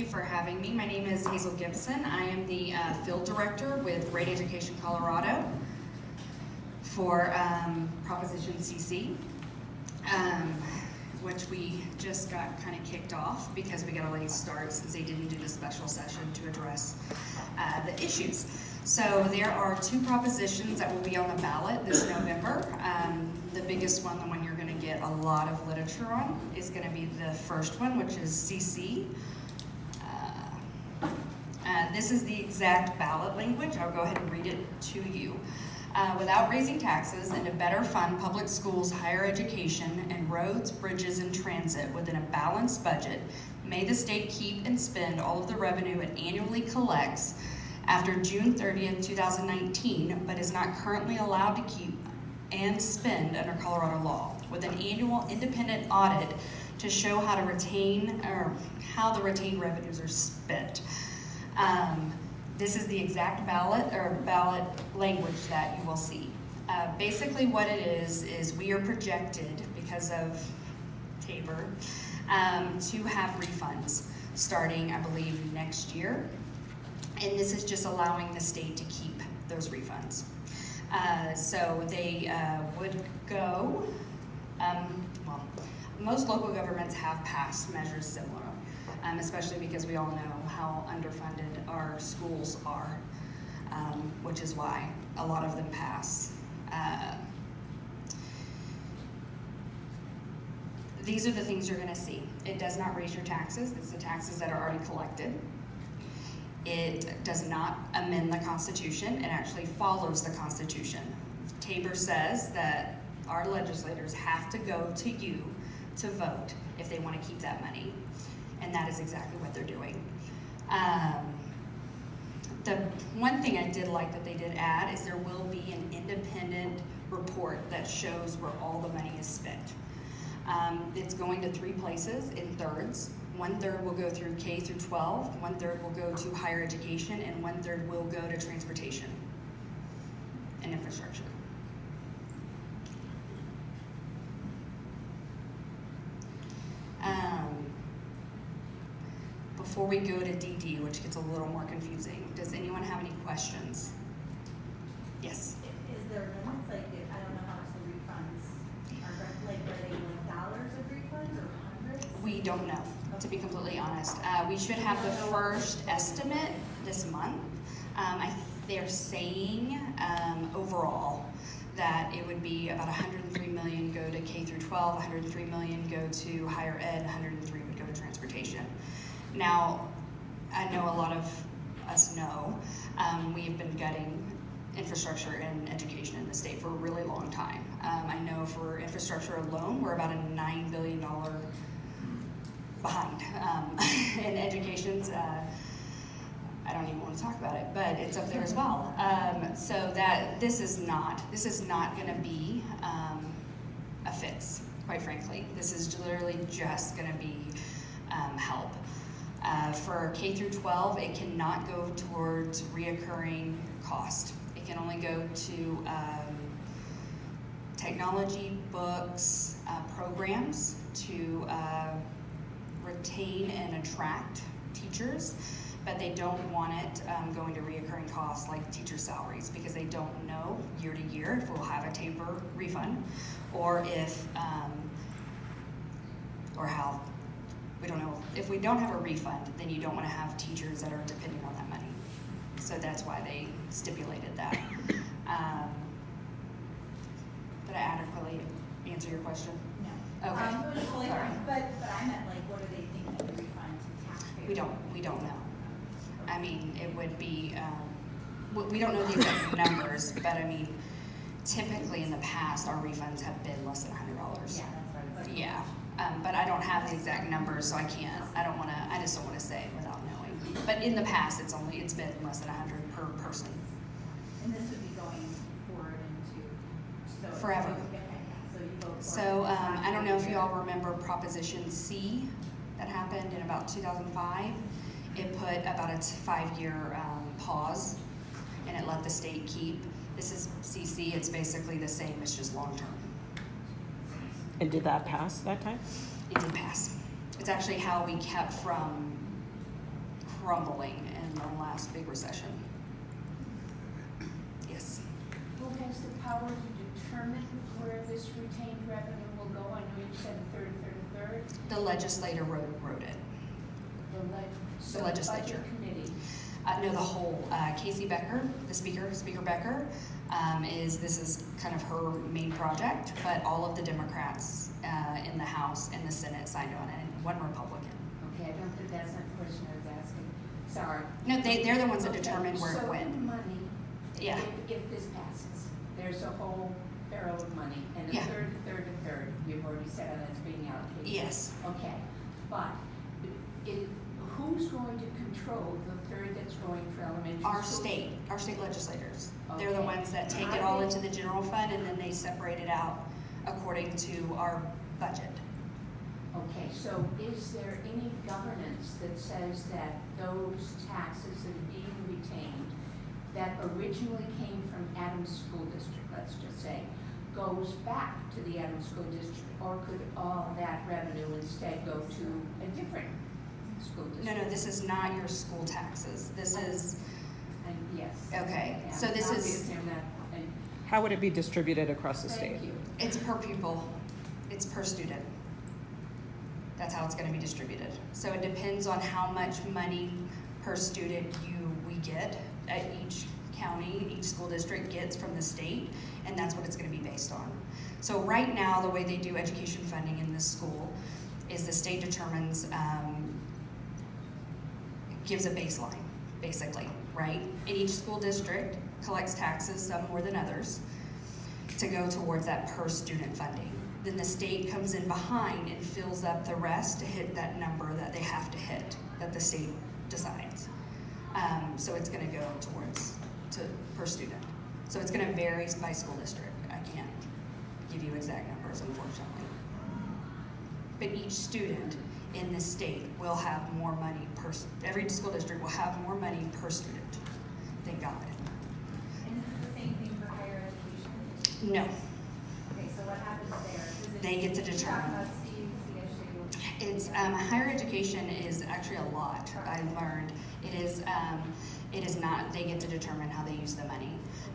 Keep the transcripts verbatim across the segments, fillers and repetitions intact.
you for having me. My name is Hazel Gibson. I am the uh, field director with Great Education Colorado for um, Proposition C C, um, which we just got kind of kicked off because we got a late start since they didn't do the special session to address uh, the issues. So there are two propositions that will be on the ballot this November. Um, the biggest one, the one you're going to get a lot of literature on, is going to be the first one, which is C C. Uh, uh, this is the exact ballot language. I'll go ahead and read it to you. Uh, without raising taxes and to better fund public schools, higher education, and roads, bridges, and transit within a balanced budget, may the state keep and spend all of the revenue it annually collects after June thirtieth, two thousand nineteen, but is not currently allowed to keep and spend under Colorado law, with an annual independent audit to show how to retain or how the retained revenues are spent. Um, This is the exact ballot or ballot language that you will see. Uh, basically what it is, is we are projected, because of Tabor, um, to have refunds starting, I believe, next year. And this is just allowing the state to keep those refunds. Uh, so they uh, would go, um, well, most local governments have passed measures similar. Um, especially because we all know how underfunded our schools are, um, which is why a lot of them pass. Uh, these are the things you're going to see. It does not raise your taxes. It's the taxes that are already collected. It does not amend the Constitution. It actually follows the Constitution. Tabor says that our legislators have to go to you to vote if they want to keep that money. And that is exactly what they're doing. Um, the one thing I did like that they did add is there will be an independent report that shows where all the money is spent. Um, it's going to three places in thirds. One third will go through K through twelve, one third will go to higher education, and one third will go to transportation and infrastructure. Before we go to D D, which gets a little more confusing, does anyone have any questions? Yes? Is there limits? Like, I don't know how much the refunds are, like, are they like dollars of refunds or hundreds? We don't know, to be completely honest. Uh, we should have the first estimate this month. Um, I, they're saying um, overall that it would be about one hundred three million go to K through twelve, one hundred three million go to higher ed, one hundred three would go to transportation. Now, I know a lot of us know, um, we've been gutting infrastructure and education in the state for a really long time. Um, I know for infrastructure alone, we're about a nine billion dollars behind. Um, and education's, uh, I don't even want to talk about it, but it's up there as well. Um, so that this is not, this is not gonna be um, a fix, quite frankly. This is literally just gonna be um, help. Uh, for K through twelve, it cannot go towards reoccurring cost. It can only go to um, technology, books, uh, programs to uh, retain and attract teachers, but they don't want it um, going to reoccurring costs like teacher salaries, because they don't know year to year if we'll have a Tabor refund or if um, or how. We don't know, if we don't have a refund, then you don't want to have teachers that are depending on that money. So that's why they stipulated that. Um, did I adequately answer your question? No. Okay. Um, totally fine, but, but I meant, like, what do they think of the refund to taxpayers? We don't, we don't know. I mean, it would be, um, we don't know the exact numbers, but I mean, typically in the past, our refunds have been less than one hundred dollars. Yeah, that's right. Yeah. Um, but I don't have the exact numbers, so I can't, I don't want to, I just don't want to say it without knowing. But in the past, it's only, it's been less than one hundred per person. And this would be going forward into? So forever. So, you go so um, I don't know if you all remember Proposition C that happened in about two thousand five. It put about a five-year um, pause, and it let the state keep. This is C C, it's basically the same, it's just long-term. And did that pass that time? It did pass. It's actually how we kept from crumbling in the last big recession. Yes? Who has the power to determine where this retained revenue will go? I know you said a third, a third, a third. The legislator wrote, wrote it. The, leg so the legislature. The budget committee. Uh, no, the whole. Uh, K C Becker, the speaker, Speaker Becker, um, is this is kind of her main project, but all of the Democrats uh, in the House and the Senate signed on it, and one Republican. Okay, I don't think that's not the question I was asking. Sorry. No, they, they're the ones okay. that determine where so it went. So money, yeah. if, if this passes, there's a whole barrel of money, and a yeah. third, a third, a third. You've already said that's being allocated. Yes. Okay, but it, who's going to control the third that's going for elementary Our school? state, our state legislators. Okay. They're the ones that take I it all into the general fund and then they separate it out according to our budget. Okay, so is there any governance that says that those taxes that are being retained that originally came from Adams School District, let's just say, goes back to the Adams School District, or could all that revenue instead go to a different school district? No, no, this is not your school taxes. This is. And yes. Okay, yeah, so this is. How would it be distributed across the Thank state? You. It's per pupil, it's per student. That's how it's going to be distributed. So it depends on how much money per student you we get at each county, each school district gets from the state, and that's what it's going to be based on. So right now, the way they do education funding in this school is the state determines, um, gives a baseline, basically, right? And each school district collects taxes, some more than others, to go towards that per student funding. Then the state comes in behind and fills up the rest to hit that number that they have to hit, that the state decides. Um, so it's gonna go towards to per student. So it's gonna vary by school district. I can't give you exact numbers, unfortunately. But each student in the state will have more money per, every school district will have more money per student. Thank God. And is it the same thing for higher education? No. Okay, so what happens there? They get to determine. It's um, higher education is actually a lot. I learned it is. Um, it is not. They get to determine how they use the money.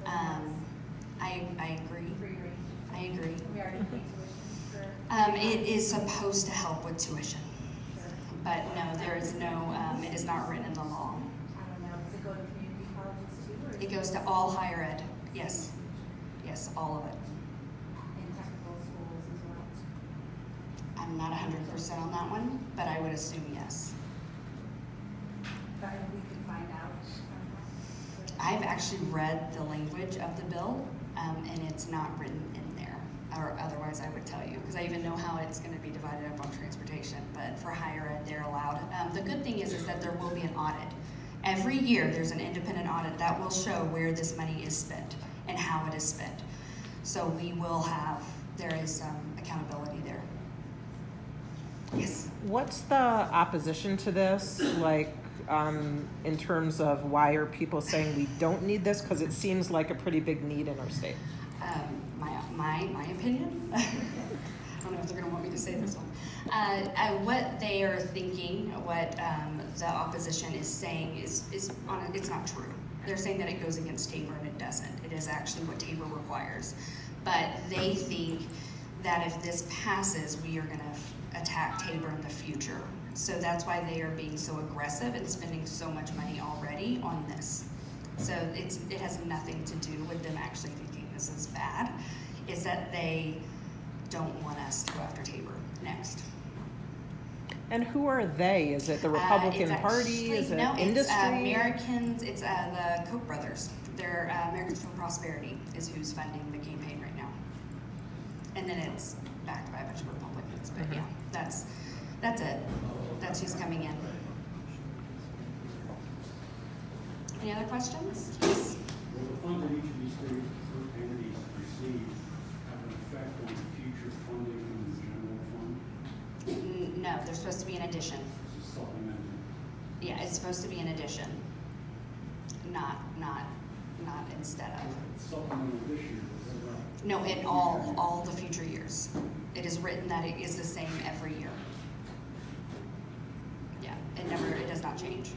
Um, I I agree. I agree. We already pay tuition. Um, it is supposed to help with tuition, but no, there is no. Um, it is not written in the law. I don't know. Does it go to community colleges too? It goes to all higher ed. Yes, yes, all of it. I'm not one hundred percent on that one, but I would assume yes. But we can find out. I've actually read the language of the bill, um, and it's not written in there, or otherwise I would tell you, because I even know how it's going to be divided up on transportation, but for higher ed, they're allowed. Um, the good thing is, is that there will be an audit. Every year, there's an independent audit that will show where this money is spent and how it is spent. So we will have, there is some um, accountability there. Yes. What's the opposition to this, like, um, in terms of why are people saying we don't need this? Because it seems like a pretty big need in our state. Um, my, my, my opinion? I don't know if they're going to want me to say this one. Uh, I, what they are thinking, what um, the opposition is saying is, is on a, it's not true. They're saying that it goes against Tabor, and it doesn't. It is actually what Tabor requires. But they think that if this passes, we are going to attack Tabor in the future. So that's why they are being so aggressive and spending so much money already on this. So it's it has nothing to do with them actually thinking this is bad. It's that they don't want us to go after Tabor next. And who are they? Is it the Republican uh, Party? Is it no, industry? It's uh, Americans, it's uh, the Koch brothers. They're uh, Americans for Prosperity is who's funding the campaign right now. And then it's backed by a bunch of Republicans, but yeah, that's that's it. That's who's coming in. Any other questions? Yes. Will the funds that each of these three entities receive have an effect on the future funding in the general fund? No, they're supposed to be an addition. It's a supplement. Yeah, it's supposed to be an addition, not not not instead of. It's supplemental addition. No, in all all the future years. It is written that it is the same every year. Yeah, it never, it does not change.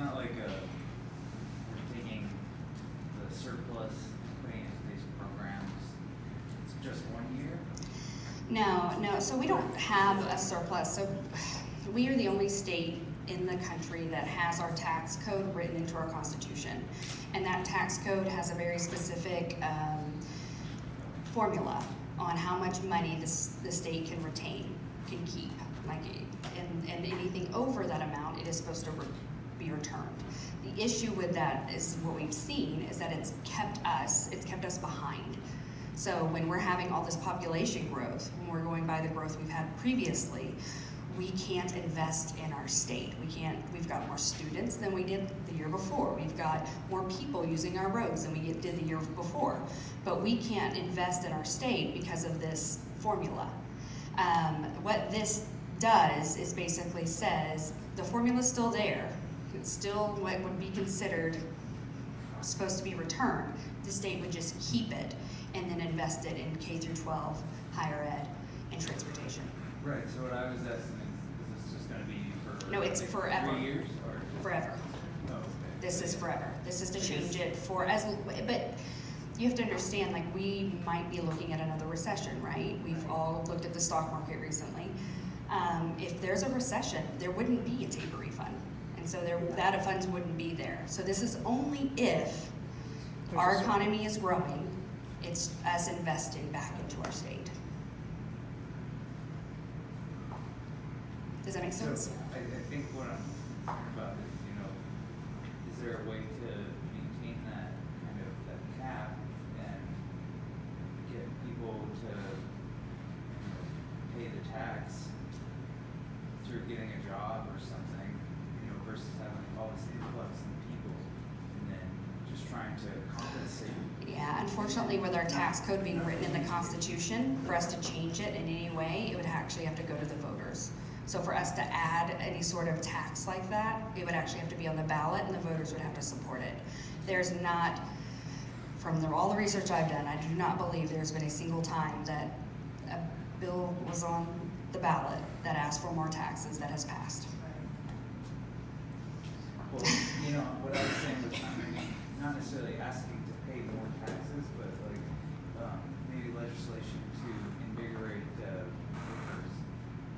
not like a, we're taking the surplus, putting it into these programs. It's just one year? No, no. So we don't have a surplus. So we are the only state in the country that has our tax code written into our Constitution. And that tax code has a very specific um, formula on how much money this, the state can retain, can keep. Like, and, and anything over that amount, it is supposed to re- be returned. The issue with that is what we've seen is that it's kept us, it's kept us behind. So when we're having all this population growth, when we're going by the growth we've had previously, we can't invest in our state. We can't, we've got more students than we did the year before. We've got more people using our roads than we did the year before. But we can't invest in our state because of this formula. Um, what this does is basically says the formula's still there. It's still what would be considered supposed to be returned. The state would just keep it and then invest it in K through twelve, higher ed, and transportation. Right, so what I was asking is, is this just going to be for no, it's like forever. Three years? Or forever. Oh, okay. This is forever. This is to change it for as, but you have to understand, like, we might be looking at another recession, right? We've all looked at the stock market recently. Um, if there's a recession, there wouldn't be a Tabor refund. And so there, that funds wouldn't be there. So this is only if our economy is growing, it's us investing back into our state. Does that make sense? So I, I think what I'm thinking about is, you know, is there a way to maintain that kind of that cap and get people to, you know, pay the tax through getting a job or something, you know, versus having all this influx in people and then just trying to compensate? Yeah, unfortunately, with our tax code being written in the Constitution, for us to change it in any way, it would actually have to go to the voters. So for us to add any sort of tax like that, it would actually have to be on the ballot and the voters would have to support it. There's not, from the, all the research I've done, I do not believe there's been a single time that a bill was on the ballot that asked for more taxes that has passed. Well, you know, what I was saying was, I mean, not necessarily asking to pay more taxes, but like um, maybe legislation to invigorate uh, workers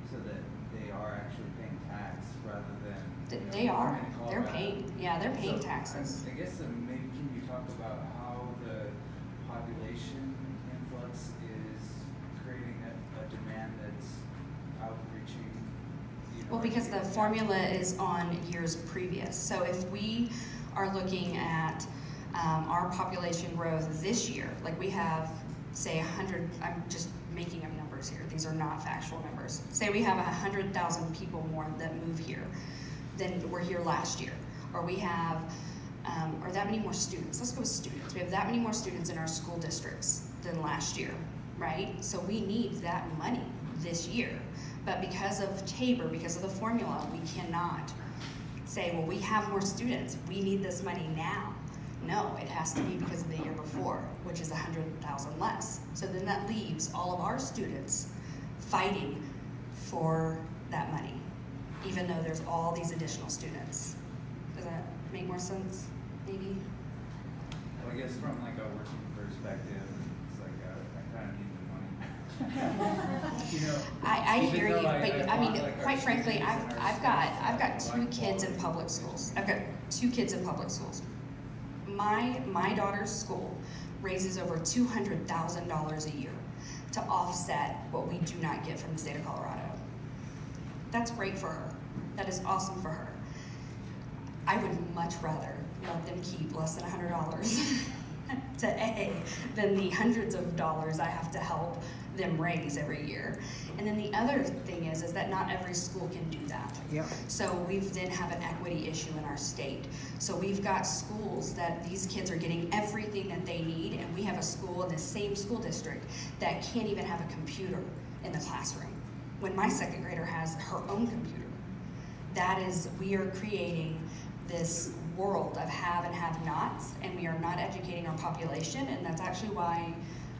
so that they are actually paying tax rather than... You know, they are. They're paying. Yeah, they're paying so taxes. I, I guess um, maybe can you talk about how the population influx is creating a, a demand that's outreaching... You know, well, because the formula is on years previous. So if we are looking at um, our population growth this year, like we have, say, one hundred... I'm just making up numbers here. These are not factual numbers. Say we have one hundred thousand people more that move here than were here last year, or we have, um, or that many more students. Let's go with students. We have that many more students in our school districts than last year, right? So we need that money this year. But because of Tabor, because of the formula, we cannot say, well, we have more students. We need this money now. No, it has to be because of the year before, which is one hundred thousand less. So then that leaves all of our students fighting for that money, even though there's all these additional students. Does that make more sense, maybe? Well, I guess from like a working perspective, it's like I, I kind of need the money. you know, I, I hear you, I, but I, I mean, like quite frankly, I've I've got I've got two kids in public schools. I've got two kids in public schools. My my daughter's school raises over two hundred thousand dollars a year to offset what we do not get from the state of Colorado. That's great for her. That is awesome for her. I would much rather let them keep less than one hundred dollars to A than the hundreds of dollars I have to help them raise every year. And then the other thing is, is that not every school can do that. Yep. So we then have an equity issue in our state. So we've got schools that these kids are getting everything that they need, and we have a school in the same school district that can't even have a computer in the classroom, when my second grader has her own computer. That is, we are creating this world of have and have nots, and we are not educating our population, and that's actually why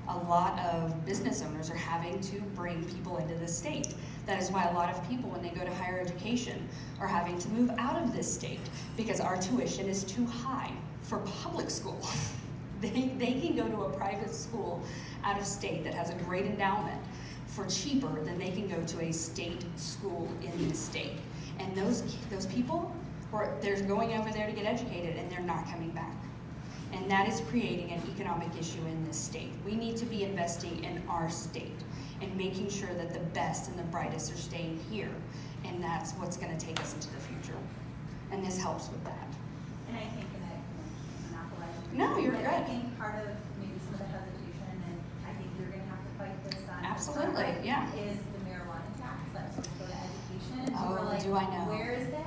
a lot of business owners are having to bring people into the state. That is why a lot of people, when they go to higher education, are having to move out of this state because our tuition is too high for public school. They, they can go to a private school out of state that has a great endowment for cheaper than they can go to a state school in the state. And those, those people, or they're going over there to get educated and they're not coming back. And that is creating an economic issue in this state. We need to be investing in our state and making sure that the best and the brightest are staying here. And that's what's gonna take us into the future. And this helps with that. And I think that monopolizing. No, you're right. I think part of maybe some of the hesitation, and I think you're gonna have to fight this on. Absolutely, this yeah. Is the marijuana tax that's supposed to go to education. Oh, we're like, do I know? Where is that?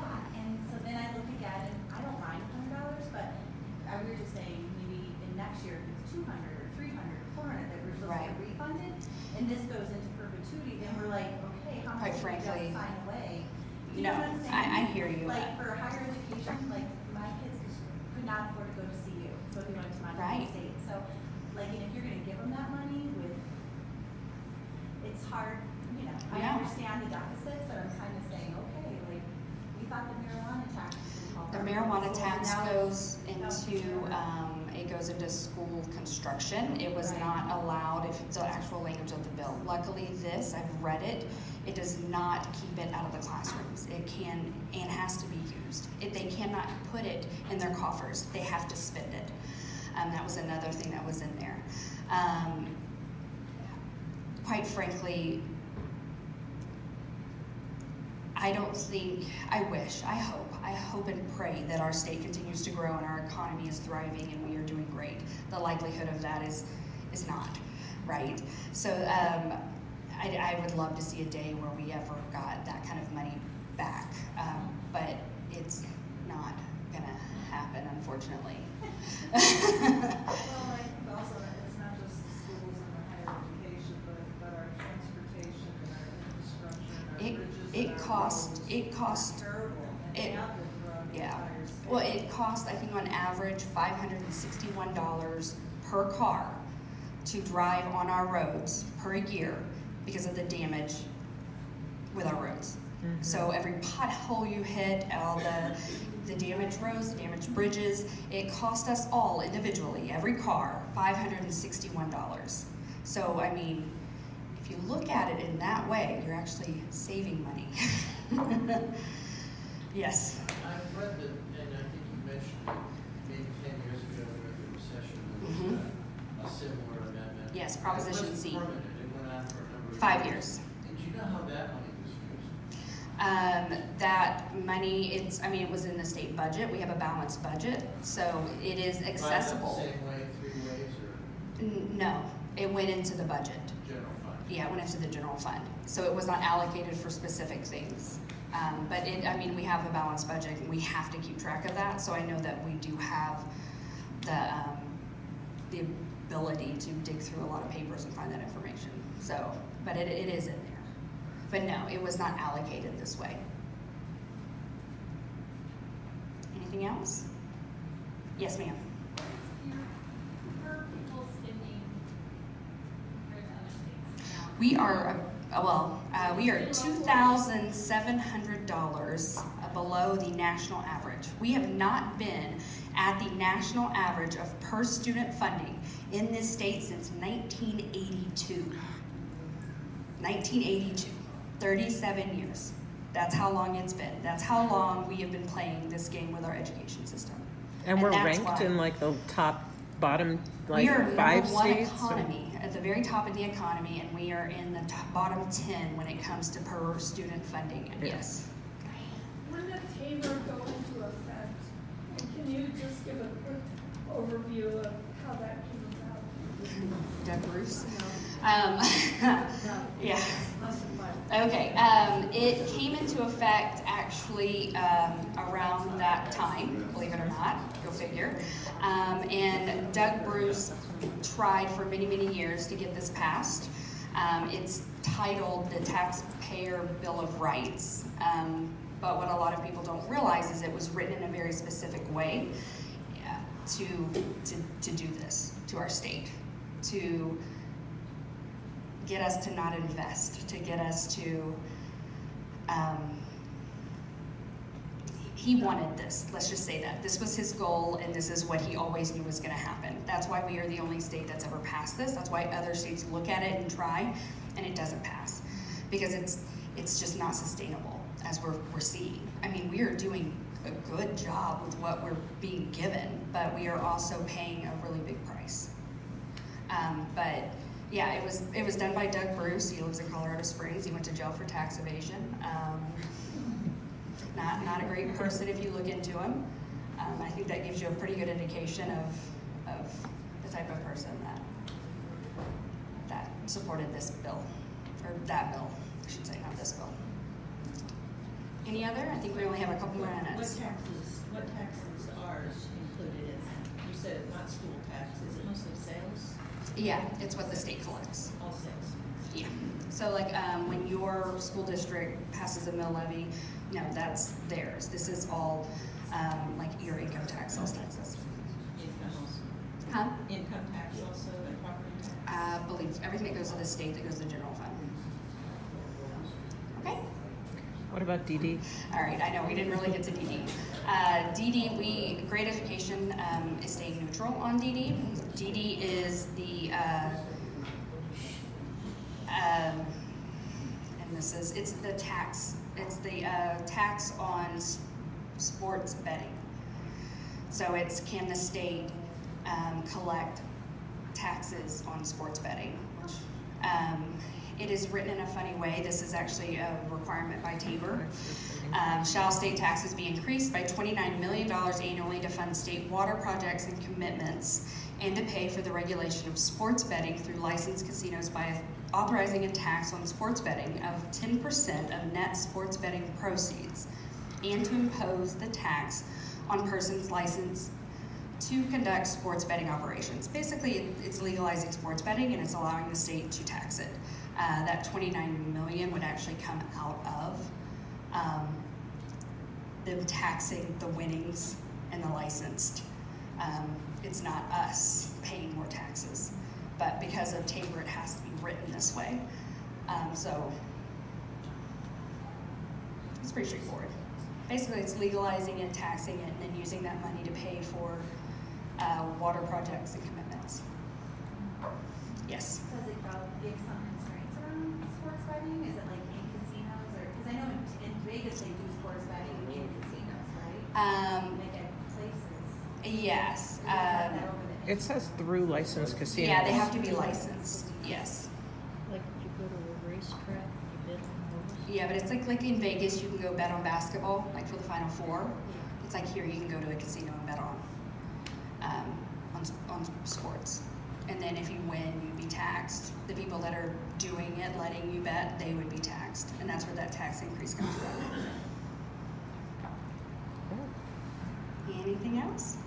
We were just saying maybe in next year if it's two hundred or three hundred or four hundred that we're supposed right. to get refunded, and this goes into perpetuity, then we're like, okay, how much do we just sign away? You no, know what I'm saying? I, I hear you. Like for higher education, like my kids could not afford to go to C U, so we went to my right. state. So, like, and if you're going to give them that money, with it's hard, you know, I yeah. understand the deficit, but I'm kind of saying, okay, like, we thought the marijuana tax. The marijuana tax goes into, um, it goes into school construction. It was not allowed, if it's the actual language of the bill. Luckily this, I've read it, it does not keep it out of the classrooms. It can and has to be used. It, they cannot put it in their coffers. They have to spend it. Um, that was another thing that was in there. Um, quite frankly, I don't think, I wish, I hope, I hope and pray that our state continues to grow and our economy is thriving and we are doing great. The likelihood of that is is not, right? So um, I, I would love to see a day where we ever got that kind of money back, um, but it's not gonna happen, unfortunately. Well, I think also that it's not just the schools and the higher education, but, but our transportation and our infrastructure and our bridges. It cost, it cost, it, yeah. Well, it cost, I think on average, five hundred sixty-one dollars per car to drive on our roads per year because of the damage with our roads. Mm-hmm. So every pothole you hit, all the, the damaged roads, the damaged bridges, it cost us all individually, every car, five hundred sixty-one dollars. So, I mean, if you look at it in that way, you're actually saving money. Yes. I've read that, and I think you mentioned it maybe ten years ago during the recession, mm-hmm. uh, a similar amendment. Yes, Proposition C. It wasn't permanent. It went on for a number of Five years. years. And do you know how that money was used? Um, that money, it's, I mean, it was in the state budget. We have a balanced budget, so it is accessible. Right, the same way, three ways, or? N- no, it went into the budget. General fund. Yeah, it went into the general fund. So it was not allocated for specific things. Um, but it, I mean, we have a balanced budget and we have to keep track of that. So I know that we do have the, um, the ability to dig through a lot of papers and find that information. So, but it, it is in there. But no, it was not allocated this way. Anything else? Yes, ma'am. We are, a, well, uh, we are two thousand seven hundred dollars below the national average. We have not been at the national average of per student funding in this state since nineteen eighty-two, nineteen eighty-two, thirty-seven years. That's how long it's been. That's how long we have been playing this game with our education system. And, and we're ranked in like the top, bottom, like five states? We are number one economy. At the very top of the economy, and we are in the top, bottom ten when it comes to per student funding. And yes. When did Tabor go into effect? And can you just give a quick overview of how that came about? Doug Bruce. No. Um, yeah. Okay. Um, it came into effect actually um, around that time, believe it or not. Go figure. Um, and Doug Bruce tried for many, many years to get this passed. Um, it's titled the Taxpayer Bill of Rights, um, but what a lot of people don't realize is it was written in a very specific way yeah, to, to, to do this to our state, to get us to not invest, to get us to, um, he wanted this, let's just say that. This was his goal, and this is what he always knew was gonna happen. That's why we are the only state that's ever passed this. That's why other states look at it and try, and it doesn't pass, because it's it's just not sustainable, as we're, we're seeing. I mean, we are doing a good job with what we're being given, but we are also paying a really big price. Um, but yeah, it was it was done by Doug Bruce. He lives in Colorado Springs. He went to jail for tax evasion. Um, not not a great person if you look into him. Um, I think that gives you a pretty good indication of of the type of person that that supported this bill, or that bill, I should say, not this bill. Any other? I think we only have a couple more minutes. What taxes? What taxes are included in that? You said it's not school tax. Is it mostly sales? Yeah, it's what the state collects. All sales. Yeah. So like um, when your school district passes a mill levy, no, that's theirs. This is all um, like your income tax, sales taxes. Income also. Huh? Income tax also, and property tax. I believe everything that goes to the state that goes to the general fund. Okay. What about D D? All right, I know we didn't really get to D D. Uh, D D, we Great Education um, is staying neutral on D D. D D is the, uh, um, and this is it's the tax. It's the uh, tax on sports betting. So it's can the state um, collect taxes on sports betting? Um, It is written in a funny way. This is actually a requirement by Tabor. Um, shall state taxes be increased by twenty-nine million dollars annually to fund state water projects and commitments and to pay for the regulation of sports betting through licensed casinos by authorizing a tax on sports betting of ten percent of net sports betting proceeds and to impose the tax on persons licensed to conduct sports betting operations. Basically, it's legalizing sports betting and it's allowing the state to tax it. Uh, that twenty-nine million would actually come out of um, them taxing the winnings and the licensed. Um, it's not us paying more taxes, but because of Tabor, it has to be written this way. Um, so it's pretty straightforward. Basically, it's legalizing it, taxing it, and then using that money to pay for uh, water projects and commitments. Yes. Does it give some constraints around sports betting? Is it like in casinos, or because I know in, in Vegas they do sports betting in casinos, right? Um, like at places. Yes. Um, it says through licensed casinos. Yeah, they have to be licensed. Yes. Like you go to a racetrack, you bet on those. Yeah, but it's like like in Vegas you can go bet on basketball, like for the Final Four. Yeah. It's like here you can go to a casino and bet on um, on on sports. And then if you win, you'd be taxed. The people that are doing it, letting you bet, they would be taxed. And that's where that tax increase comes from. Anything else?